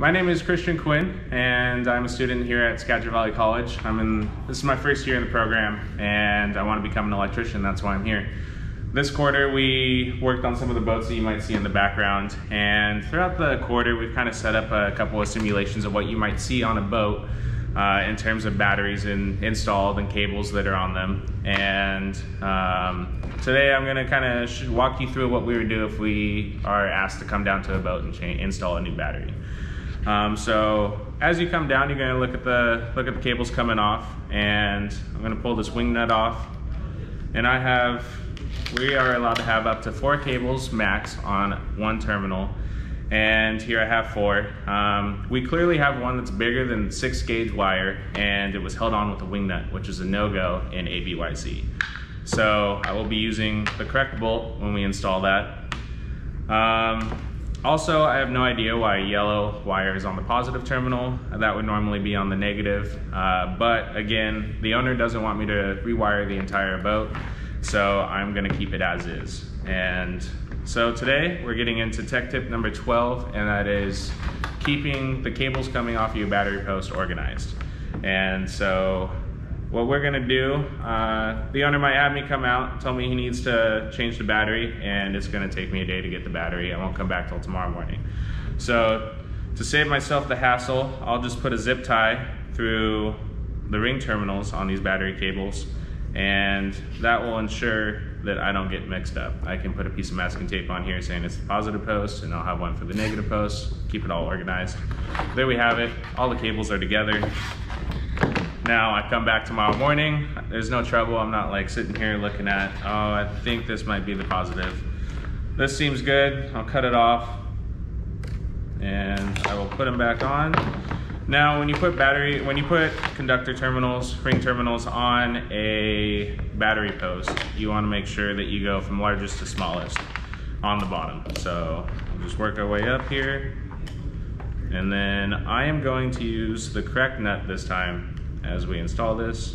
My name is Christian Quinn, and I'm a student here at Skagit Valley College. This is my first year in the program, and I want to become an electrician. That's why I'm here. This quarter, we worked on some of the boats that you might see in the background, and throughout the quarter, we've kind of set up a couple of simulations of what you might see on a boat in terms of batteries installed and cables that are on them. And today, I'm going to kind of walk you through what we would do if we are asked to come down to a boat and install a new battery. So as you come down, you're going to look at the cables coming off, and I'm going to pull this wing nut off. And we are allowed to have up to 4 cables max on one terminal, and here I have 4. We clearly have one that's bigger than 6-gauge wire, and it was held on with a wing nut, which is a no-go in ABYC. So I will be using the correct bolt when we install that. Also, I have no idea why yellow wire is on the positive terminal. That would normally be on the negative. But again, the owner doesn't want me to rewire the entire boat, so I'm gonna keep it as is. And so today, we're getting into tech tip number 12, and that is keeping the cables coming off your battery post organized. And so what we're gonna do, the owner might have me come out, tell me he needs to change the battery, and it's gonna take me a day to get the battery. I won't come back till tomorrow morning. So to save myself the hassle, I'll just put a zip tie through the ring terminals on these battery cables, and that will ensure that I don't get mixed up. I can put a piece of masking tape on here saying it's the positive post, and I'll have one for the negative post, keep it all organized. There we have it, all the cables are together. Now I come back tomorrow morning, there's no trouble. I'm not like sitting here looking at, oh, I think this might be the positive. This seems good, I'll cut it off and I will put them back on. Now when you put conductor terminals, ring terminals on a battery post, you wanna make sure that you go from largest to smallest on the bottom. So we'll just work our way up here. And then I am going to use the correct nut this time as we install this.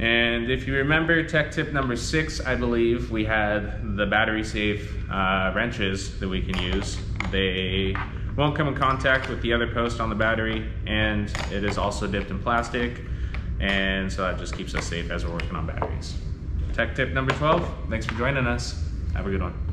And if you remember tech tip number 6, I believe we had the battery safe wrenches that we can use. They won't come in contact with the other post on the battery, and it is also dipped in plastic, and so that just keeps us safe as we're working on batteries. Tech tip number 12, thanks for joining us. Have a good one.